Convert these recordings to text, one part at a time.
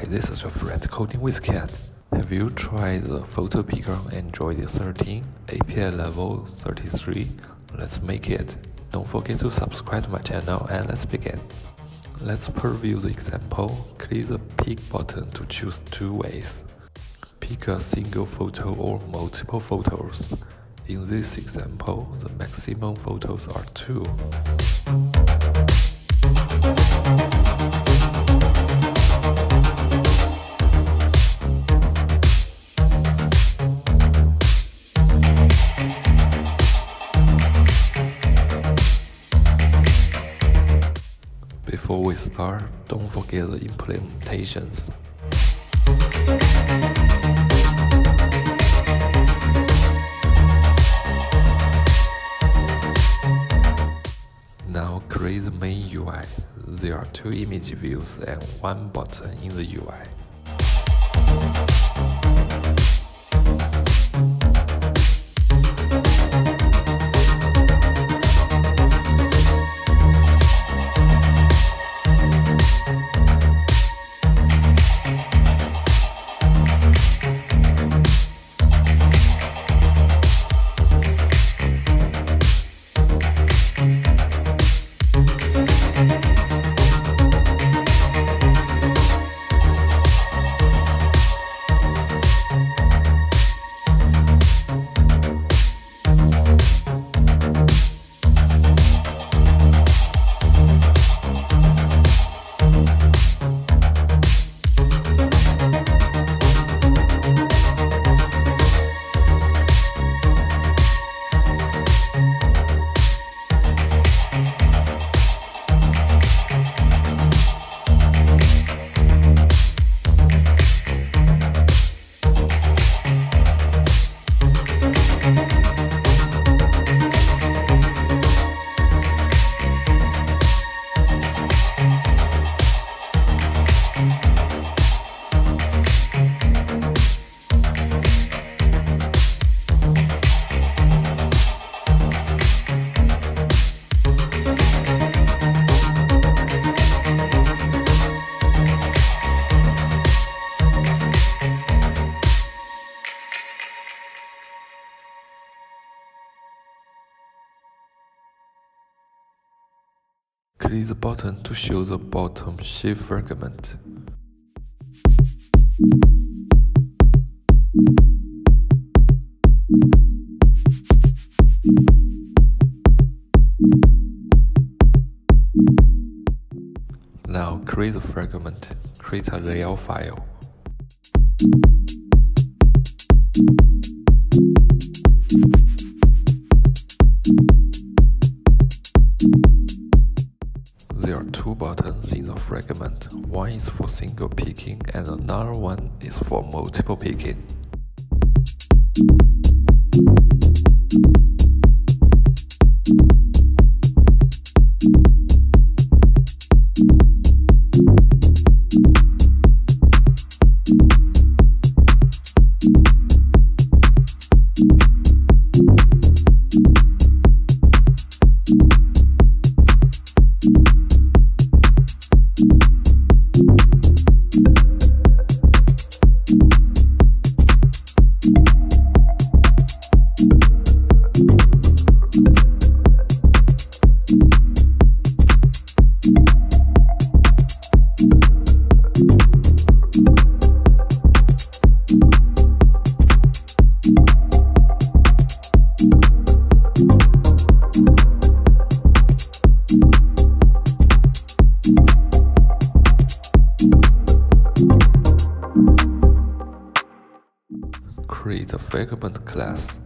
Hi, this is your friend Coding with Cat. Have you tried the photo picker on Android 13, API level 33? Let's make it. Don't forget to subscribe to my channel and let's begin. Let's preview the example. Click the pick button to choose two ways. Pick a single photo or multiple photos. In this example, the maximum photos are 2. Before we start, don't forget the implementations. Now create the main UI. There are 2 image views and 1 button in the UI. Click the button to show the bottom shape fragment. Now create the fragment. Create a layout file. There are 2 buttons in the fragment. One is for single picking and another one is for multiple picking. Create a fragment class.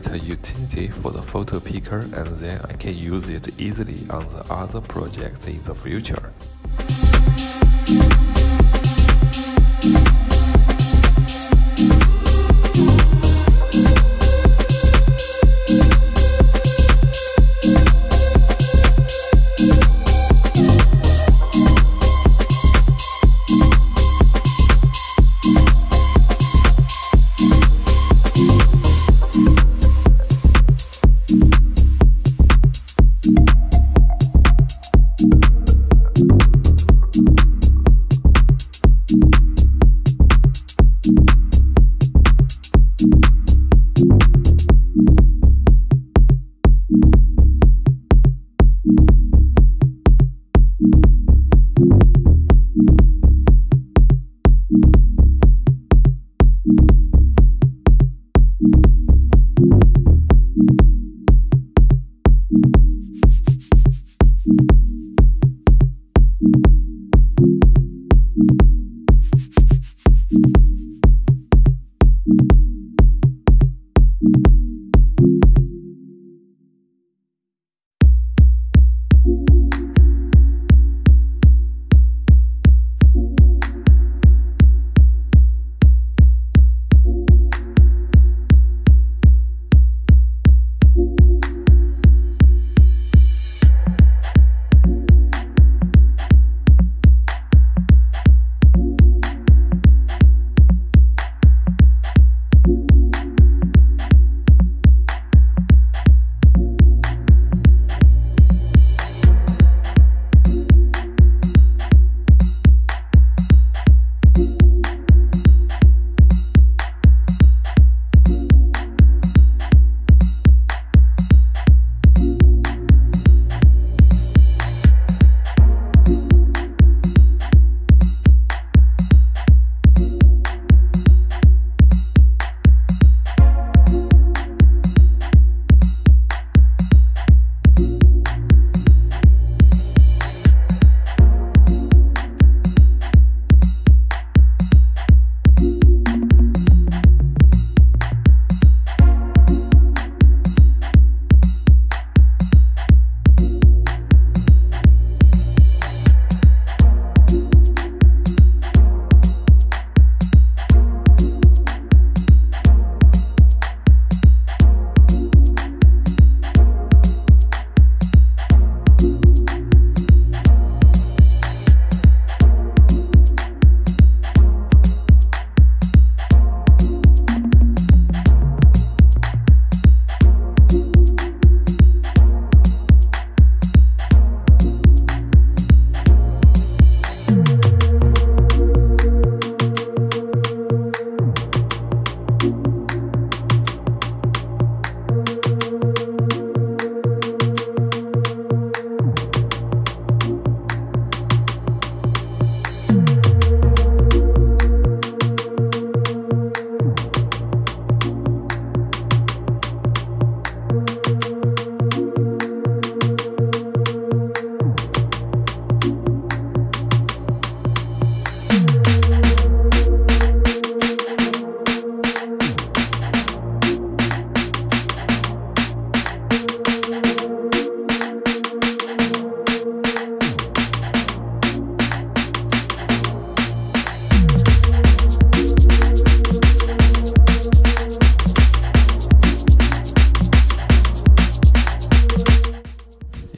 create a utility for the photo picker, and then I can use it easily on the other projects in the future.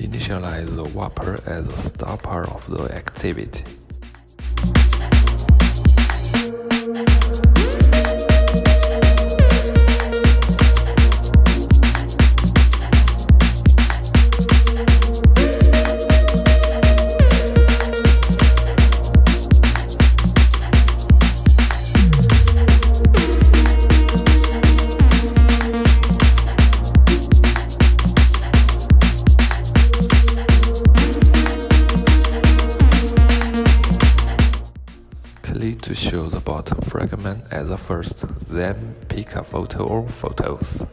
Initialize the wrapper as the star part of the activity. To show the bottom fragment as a first, then pick a photo or photos.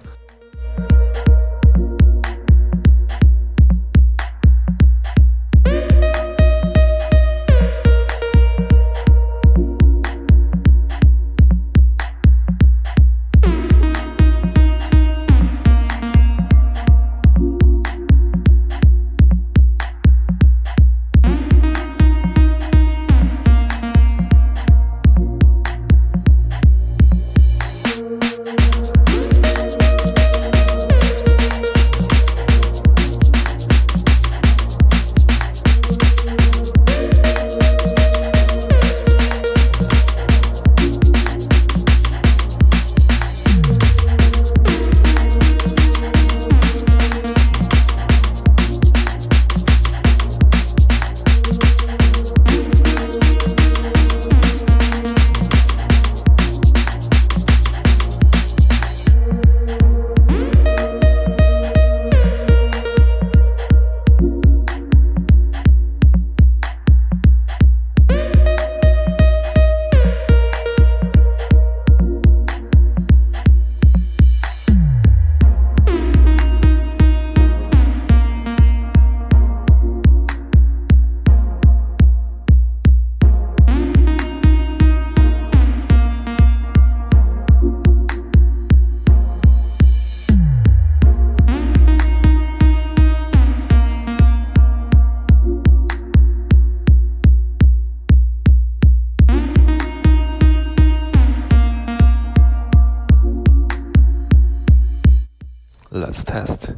let's test.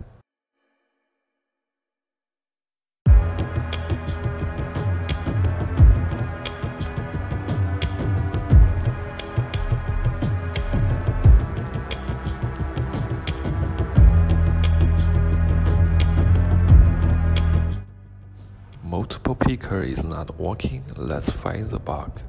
Multiple picker is not working, let's find the bug.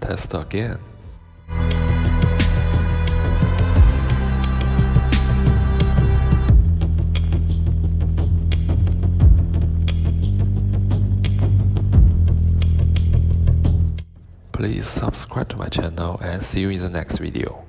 Test again. Please subscribe to my channel and see you in the next video.